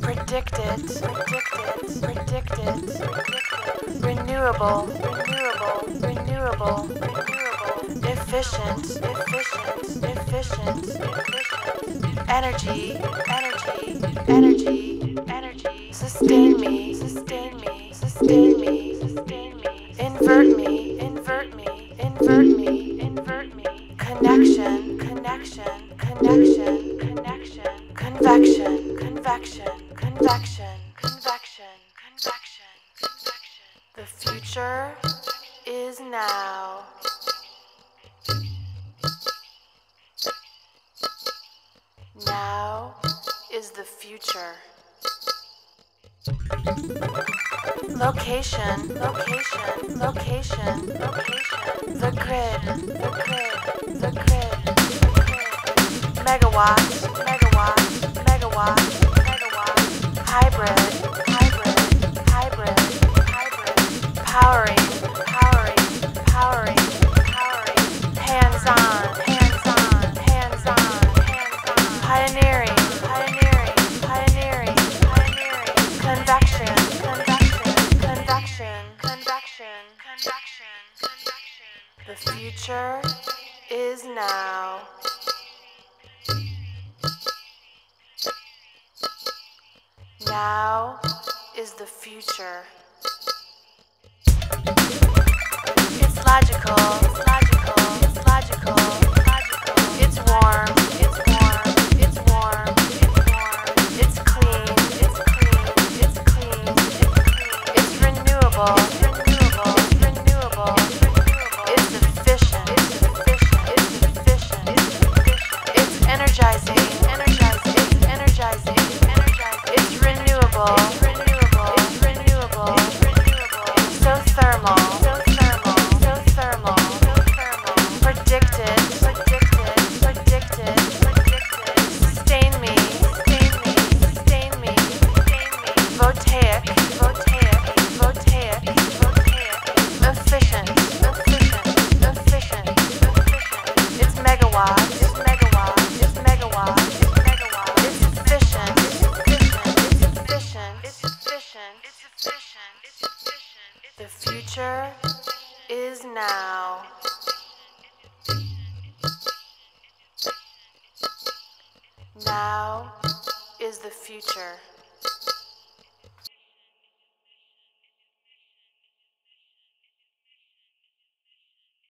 Predicted. Renewable. Efficient. Energy. Sustain me. Invert me. Connection. Convection. The future is now. Now is the future. Location. The grid. Megawatts. Hybrid. Powering. Hands on. Pioneering. Convection. The future is now. Now is the future. It's logical. It's warm. It's clean. It's renewable. It's efficient. It's energizing. It's renewable. It's so thermal. Predicted. Sustain me. Voltaic. Efficient. It's megawatts. The future is now. Now is the future.